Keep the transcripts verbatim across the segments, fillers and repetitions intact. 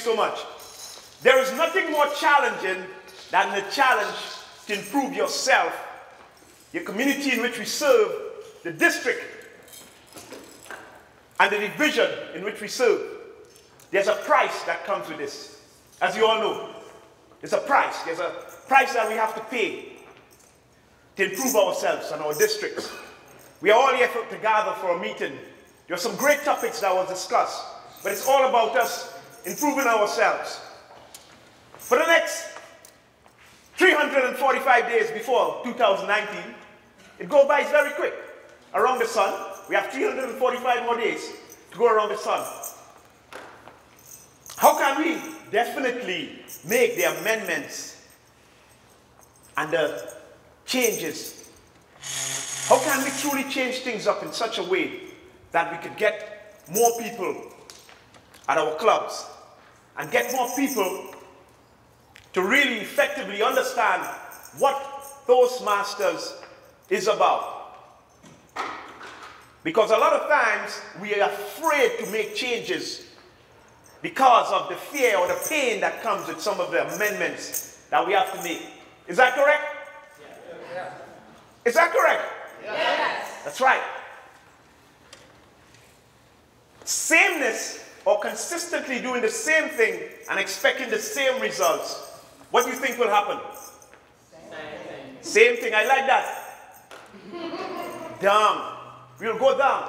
so much. There is nothing more challenging than the challenge to improve yourself, your community in which we serve, the district, and the division in which we serve. There's a price that comes with this, as you all know. There's a price. There's a price that we have to pay to improve ourselves and our districts. We are all here to gather for a meeting. There are some great topics that were discussed, but it's all about us improving ourselves. For the next three hundred forty-five days before two thousand nineteen, it goes by very quick. Around the sun, we have three hundred forty-five more days to go around the sun. How can we definitely make the amendments and the changes? How can we truly change things up in such a way that we could get more people at our clubs and get more people to really effectively understand what Toastmasters is about? Because a lot of times we are afraid to make changes because of the fear or the pain that comes with some of the amendments that we have to make. Is that correct? Yeah. Is that correct? Yes. That's right. Sameness or consistently doing the same thing and expecting the same results. What do you think will happen? Same, same thing. I like that. Down. We'll go down.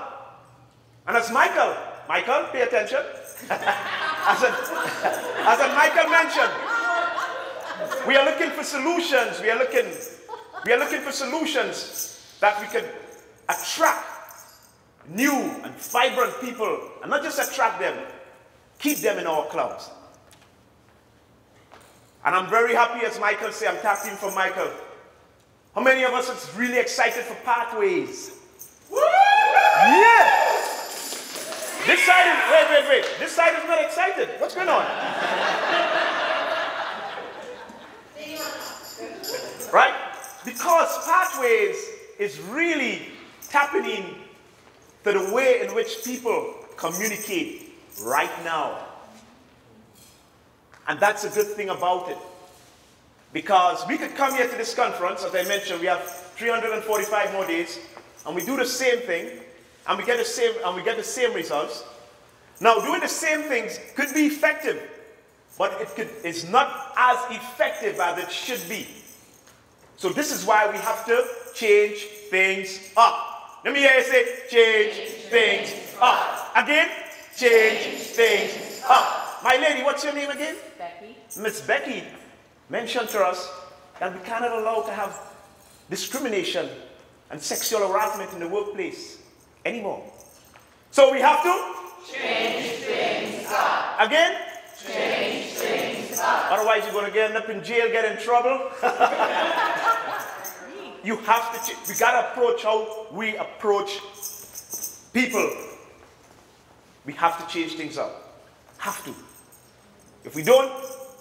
And as Michael, Michael, pay attention. as, a, as a Michael mentioned, we are looking for solutions. We are looking, we are looking for solutions that we can attract new and vibrant people, and not just attract them, keep them in our clubs. And I'm very happy, as Michael said, I'm tapping for Michael. How many of us are really excited for Pathways? Yes! This side is, wait, wait, wait. This side is not excited. What's going on? Right? Because Pathways is really tapping in to the way in which people communicate right now. And that's a good thing about it. Because we could come here to this conference, as I mentioned, we have three hundred forty-five more days, and we do the same thing, and we get the same, and we get the same results. Now, doing the same things could be effective, but it could, it's not as effective as it should be. So this is why we have to change things up. Let me hear you say, change, change things, things up. up. Again, change, change things, things up. up. My lady, what's your name again? Becky. Miss Becky mentioned to us that we cannot allow to have discrimination and sexual harassment in the workplace anymore. So we have to change things up. Again? Change things up. Otherwise you're going to end up in jail, get in trouble. You have to, we got to approach how we approach people. We have to change things up. Have to. If we don't,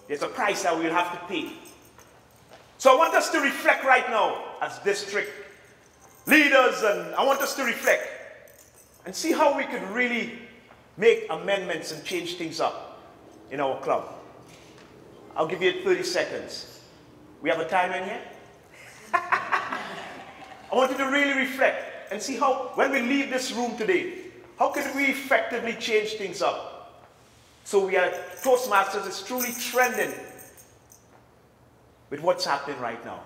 there's a price that we'll have to pay. So I want us to reflect right now as district leaders, and I want us to reflect and see how we can really make amendments and change things up in our club. I'll give you thirty seconds. We have a timer in here? I want you to really reflect and see how, when we leave this room today, how can we effectively change things up? So we are, Toastmasters is truly trending with what's happening right now.